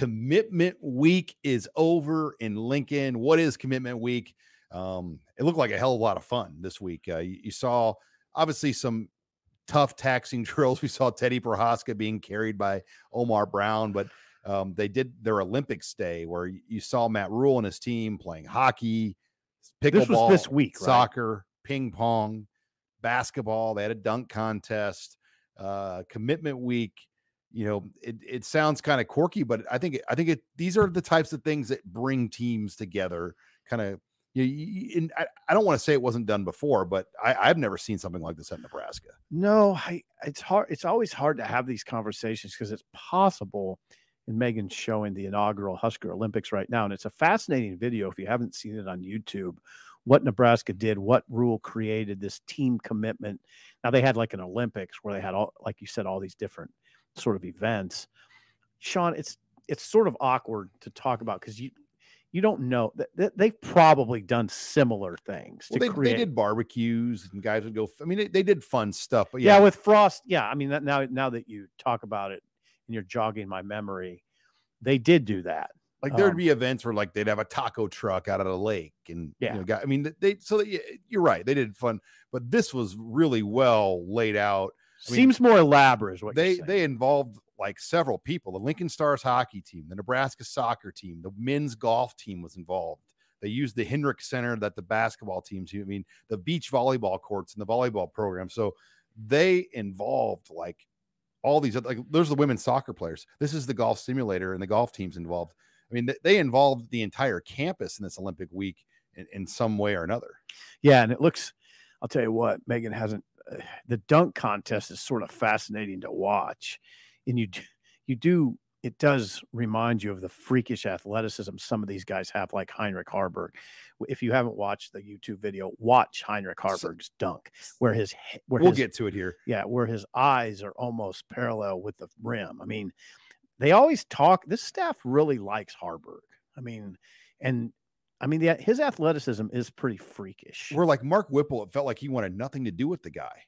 Commitment Week is over in Lincoln. What is Commitment Week? It looked like a hell of a lot of fun this week. You saw obviously some tough taxing drills. We saw Teddy Prochaska being carried by Omar Brown, but they did their Olympics day where you saw Matt Rhule and his team playing hockey, pickleball, this was this week, soccer, right? Ping pong, basketball. They had a dunk contest. Commitment Week, you know, it sounds kind of quirky, but I think these are the types of things that bring teams together. Kind of, and I don't want to say it wasn't done before, but I've never seen something like this at Nebraska. No, it's hard. It's always hard to have these conversations because it's possible. And Megan's showing the inaugural Husker Olympics right now, and it's a fascinating video if you haven't seen it on YouTube. What Nebraska did, what Rhule created, this team commitment. Now they had like an Olympics where they had all, like you said, all these different sort of events. Sean, it's sort of awkward to talk about because you don't know that they've probably done similar things. Well, they did barbecues and guys would go. I mean, they did fun stuff. But yeah, with Frost. Yeah, I mean that now that you talk about it, and you're jogging my memory, they did do that. Like there'd be events where like they'd have a taco truck out of the lake and yeah, you know, I mean you're right, they did fun, but this was really well laid out. Seems more elaborate is what they involved like several people. The Lincoln Stars hockey team, the Nebraska soccer team, the men's golf team was involved. They used the Hendrick Center that the basketball teams use. I mean, the beach volleyball courts and the volleyball program. So they involved like all these other, like there's the women's soccer players. This is the golf simulator and the golf teams involved. I mean, they involved the entire campus in this Olympic week in some way or another. Yeah. And it looks, I'll tell you what, Megan hasn't, the dunk contest is sort of fascinating to watch. And it does remind you of the freakish athleticism some of these guys have, like Heinrich Haarberg. If you haven't watched the YouTube video, watch Heinrich Haarberg's dunk, where we'll get to it here. Yeah, where his eyes are almost parallel with the rim. I mean, they always talk. This staff really likes Haarberg. I mean, his athleticism is pretty freakish. We're like Mark Whipple. It felt like he wanted nothing to do with the guy.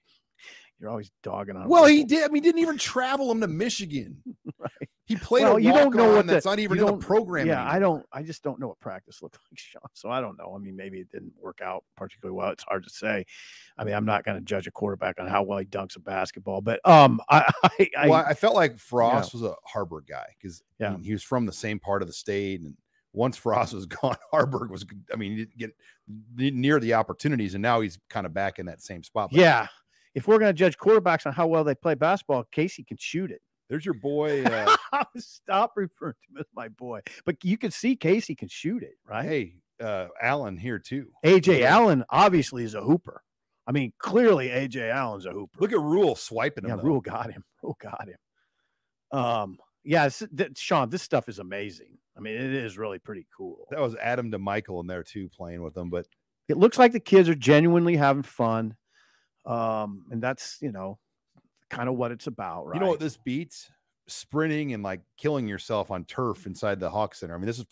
You're always dogging on. Well, Whipple. He did. I mean, he didn't even travel him to Michigan. Right. He played a walk-on that's not even in the program. Yeah, anymore. I just don't know what practice looked like, Sean. So I don't know. I mean, maybe it didn't work out particularly well. It's hard to say. I mean, I'm not going to judge a quarterback on how well he dunks a basketball. But I felt like Frost was a Haarberg guy because I mean, he was from the same part of the state. And once Frost was gone, Haarberg was, I mean, he didn't get near the opportunities. And now he's kind of back in that same spot. But yeah. If we're going to judge quarterbacks on how well they play basketball, Casey can shoot it. There's your boy. Stop referring to him as my boy. But you can see Casey can shoot it, right? Hey, Allen here too. AJ Allen obviously is a hooper. I mean, clearly AJ Allen's a hooper. Look at Rhule swiping him. Yeah, Rhule got him. Yeah, Sean, this stuff is amazing. I mean, it is really pretty cool. That was Adam DeMichael in there too, playing with them. But it looks like the kids are genuinely having fun. And that's, you know, kind of what it's about, right? You know what this beats? Sprinting and like killing yourself on turf inside the Hawk Center. I mean, this is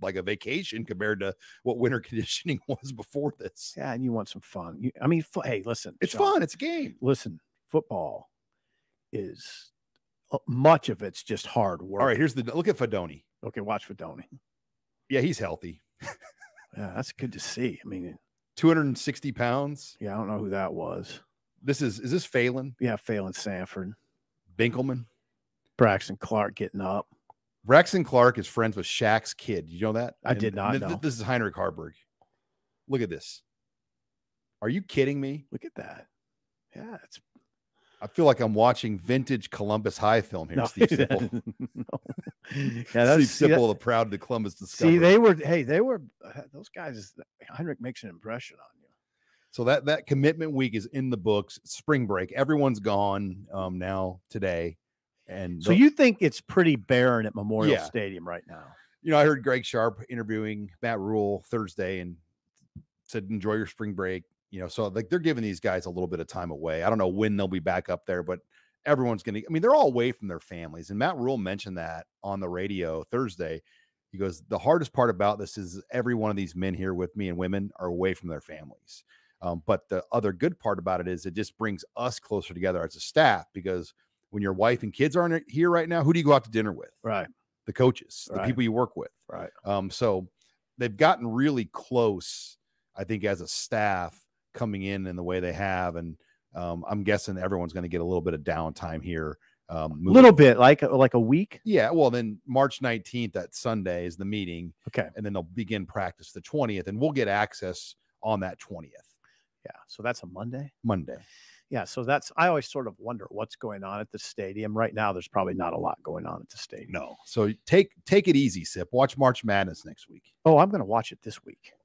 like a vacation compared to what winter conditioning was before this. Yeah, and you want some fun. Hey, listen. It's Sean, fun. It's a game. Listen, football is much of it's just hard work. All right, look at Fedoni. Okay, watch Fedoni. Yeah, he's healthy. Yeah, that's good to see. I mean, 260 pounds. Yeah, I don't know who that was. Is this Phelan? Yeah, Phelan Sanford. Binkelman. Braxton Clark getting up. Braxton Clark is friends with Shaq's kid. You know that? I did not know. This is Heinrich Haarberg. Look at this. Are you kidding me? Look at that. Yeah, it's. I feel like I'm watching vintage Columbus High film here, Steve Sipple. Steve Sipple, the proud to Columbus discovery. See, those guys, Heinrich makes an impression on you. So that commitment week is in the books. Spring break. Everyone's gone now today. And so you think it's pretty barren at Memorial Stadium right now? You know, I heard Greg Sharp interviewing Matt Rhule Thursday and said, enjoy your spring break. You know, so like they're giving these guys a little bit of time away. I don't know when they'll be back up there, but everyone's going to, I mean, they're all away from their families. And Matt Rhule mentioned that on the radio Thursday. He goes, the hardest part about this is every one of these men here with me and women are away from their families. But the other good part about it is it just brings us closer together as a staff, because when your wife and kids aren't here right now, who do you go out to dinner with? Right. the coaches, the people you work with. Right. So they've gotten really close, I think, as a staff coming in the way they have. And I'm guessing everyone's going to get a little bit of downtime here. A little bit, like a week. Yeah. Well, then March 19th, that Sunday, is the meeting. Okay. And then they'll begin practice the 20th, and we'll get access on that 20th. Yeah. So that's a Monday. Monday. Yeah. So that's, I always sort of wonder what's going on at the stadium right now. There's probably not a lot going on at the stadium. No. So take it easy, Sip. Watch March Madness next week. Oh, I'm going to watch it this week.